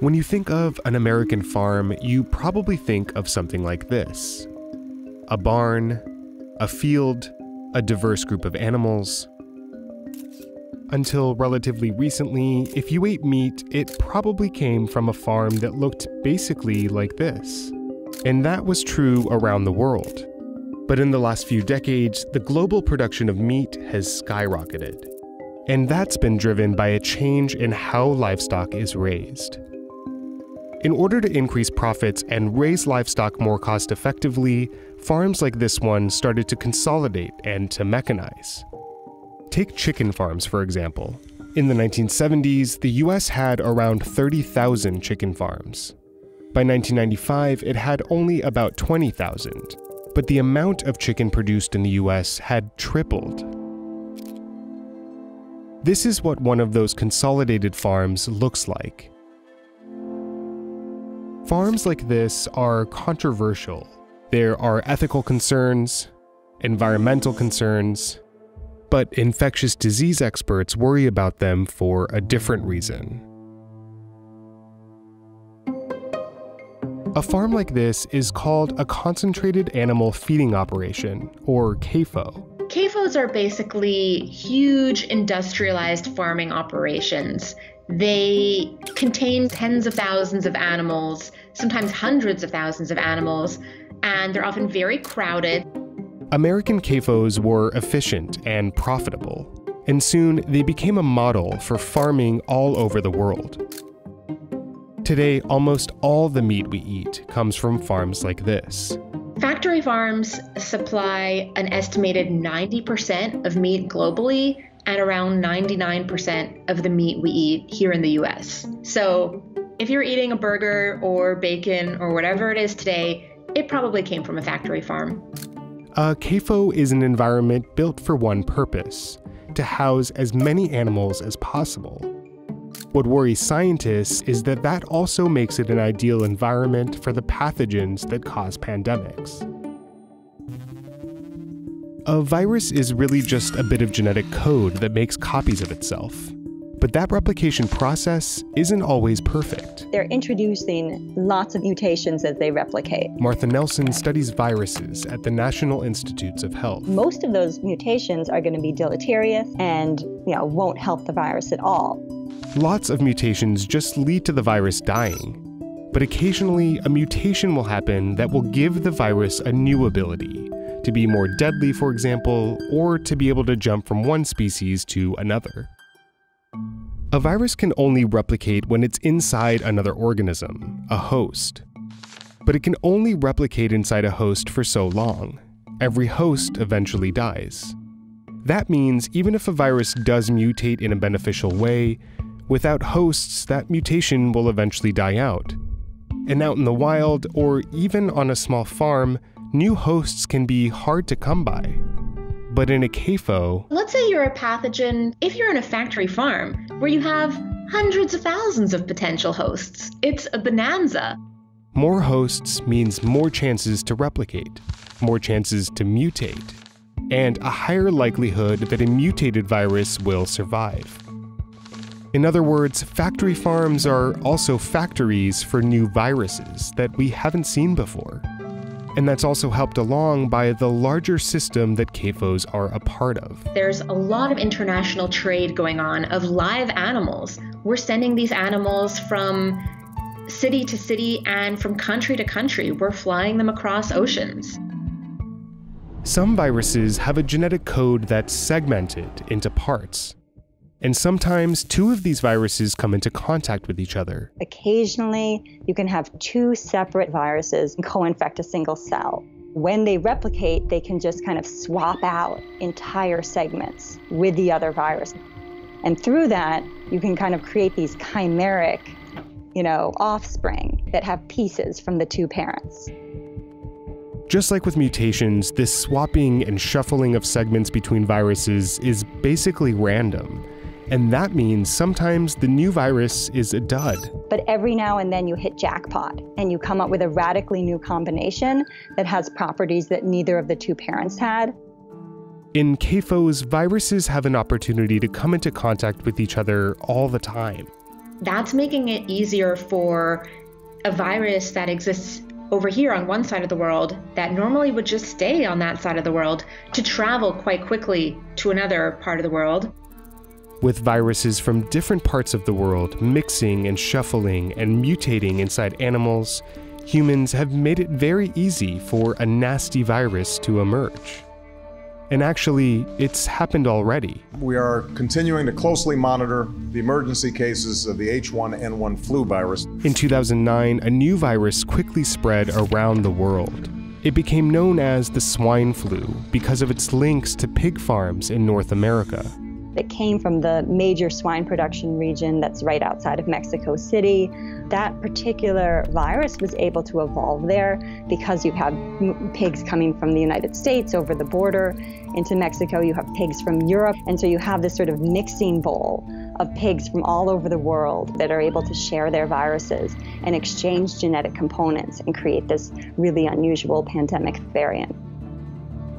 When you think of an American farm, you probably think of something like this. A barn, a field, a diverse group of animals. Until relatively recently, if you ate meat, it probably came from a farm that looked basically like this. And that was true around the world. But in the last few decades, the global production of meat has skyrocketed. And that's been driven by a change in how livestock is raised. In order to increase profits and raise livestock more cost-effectively, farms like this one started to consolidate and to mechanize. Take chicken farms, for example. In the 1970s, the US had around 30,000 chicken farms. By 1995, it had only about 20,000, but the amount of chicken produced in the US had tripled. This is what one of those consolidated farms looks like. Farms like this are controversial. There are ethical concerns, environmental concerns, but infectious disease experts worry about them for a different reason. A farm like this is called a concentrated animal feeding operation, or CAFO. CAFOs are basically huge industrialized farming operations. They contain tens of thousands of animals, sometimes hundreds of thousands of animals, and they're often very crowded. American CAFOs were efficient and profitable, and soon they became a model for farming all over the world. Today, almost all the meat we eat comes from farms like this. Factory farms supply an estimated 90% of meat globally and around 99% of the meat we eat here in the US. So if you're eating a burger or bacon or whatever it is today, it probably came from a factory farm. A CAFO is an environment built for one purpose, to house as many animals as possible. What worries scientists is that that also makes it an ideal environment for the pathogens that cause pandemics. A virus is really just a bit of genetic code that makes copies of itself. But that replication process isn't always perfect. They're introducing lots of mutations as they replicate. Martha Nelson studies viruses at the National Institutes of Health. Most of those mutations are going to be deleterious and, won't help the virus at all. Lots of mutations just lead to the virus dying. But occasionally, a mutation will happen that will give the virus a new ability. To be more deadly, for example, or to be able to jump from one species to another. A virus can only replicate when it's inside another organism, a host. But it can only replicate inside a host for so long. Every host eventually dies. That means even if a virus does mutate in a beneficial way, without hosts, that mutation will eventually die out. And out in the wild, or even on a small farm, new hosts can be hard to come by. But in a CAFO... Let's say you're a pathogen, if you're in a factory farm, where you have hundreds of thousands of potential hosts. It's a bonanza. More hosts means more chances to replicate, more chances to mutate, and a higher likelihood that a mutated virus will survive. In other words, factory farms are also factories for new viruses that we haven't seen before. And that's also helped along by the larger system that CAFOs are a part of. There's a lot of international trade going on of live animals. We're sending these animals from city to city and from country to country. We're flying them across oceans. Some viruses have a genetic code that's segmented into parts. And sometimes two of these viruses come into contact with each other. Occasionally, you can have two separate viruses co-infect a single cell. When they replicate, they can just kind of swap out entire segments with the other virus. And through that, you can kind of create these chimeric, offspring that have pieces from the two parents. Just like with mutations, this swapping and shuffling of segments between viruses is basically random. And that means sometimes the new virus is a dud. But every now and then you hit jackpot and you come up with a radically new combination that has properties that neither of the two parents had. In CAFOs, viruses have an opportunity to come into contact with each other all the time. That's making it easier for a virus that exists over here on one side of the world that normally would just stay on that side of the world to travel quite quickly to another part of the world. With viruses from different parts of the world mixing and shuffling and mutating inside animals, humans have made it very easy for a nasty virus to emerge. And actually, it's happened already. We are continuing to closely monitor the emergency cases of the H1N1 flu virus. In 2009, a new virus quickly spread around the world. It became known as the swine flu because of its links to pig farms in North America. It came from the major swine production region that's right outside of Mexico City. That particular virus was able to evolve there because you have pigs coming from the United States over the border into Mexico, you have pigs from Europe, and so you have this sort of mixing bowl of pigs from all over the world that are able to share their viruses and exchange genetic components and create this really unusual pandemic variant.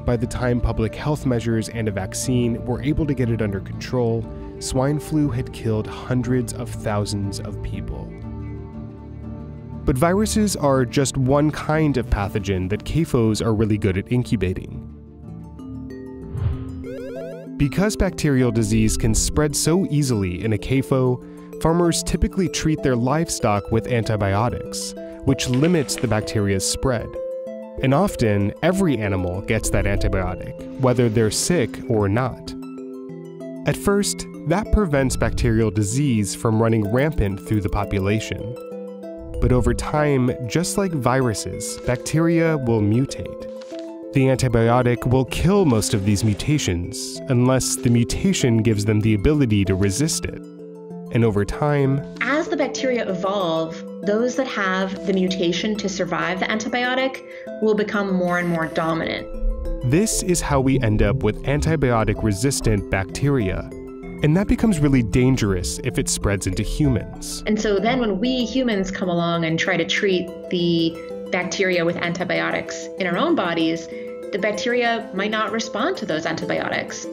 By the time public health measures and a vaccine were able to get it under control, swine flu had killed hundreds of thousands of people. But viruses are just one kind of pathogen that CAFOs are really good at incubating. Because bacterial disease can spread so easily in a CAFO, farmers typically treat their livestock with antibiotics, which limits the bacteria's spread. And often, every animal gets that antibiotic, whether they're sick or not. At first, that prevents bacterial disease from running rampant through the population. But over time, just like viruses, bacteria will mutate. The antibiotic will kill most of these mutations, unless the mutation gives them the ability to resist it. And over time, as the bacteria evolve, those that have the mutation to survive the antibiotic will become more and more dominant. This is how we end up with antibiotic-resistant bacteria. And that becomes really dangerous if it spreads into humans. And so then when we humans come along and try to treat the bacteria with antibiotics in our own bodies, the bacteria might not respond to those antibiotics.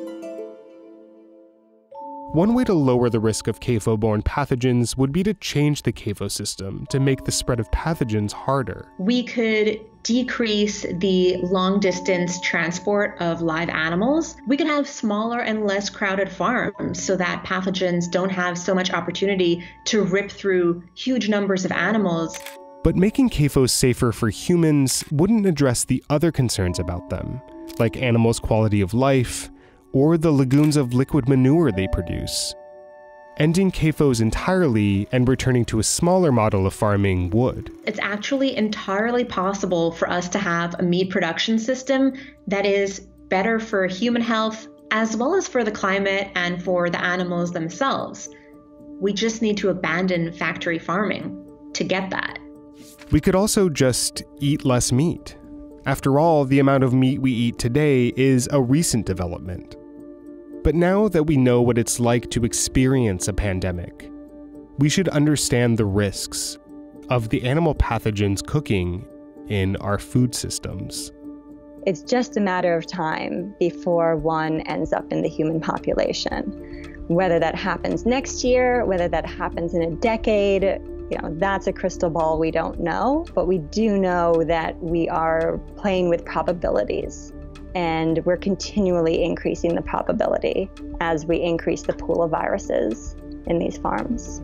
One way to lower the risk of CAFO-borne pathogens would be to change the CAFO system to make the spread of pathogens harder. We could decrease the long-distance transport of live animals. We could have smaller and less crowded farms so that pathogens don't have so much opportunity to rip through huge numbers of animals. But making CAFOs safer for humans wouldn't address the other concerns about them, like animals' quality of life, or the lagoons of liquid manure they produce. Ending CAFOs entirely and returning to a smaller model of farming would. It's actually entirely possible for us to have a meat production system that is better for human health, as well as for the climate and for the animals themselves. We just need to abandon factory farming to get that. We could also just eat less meat. After all, the amount of meat we eat today is a recent development. But now that we know what it's like to experience a pandemic, we should understand the risks of the animal pathogens cooking in our food systems. It's just a matter of time before one ends up in the human population. Whether that happens next year, whether that happens in a decade, you know, that's a crystal ball we don't know, but we do know that we are playing with probabilities. And we're continually increasing the probability as we increase the pool of viruses in these farms.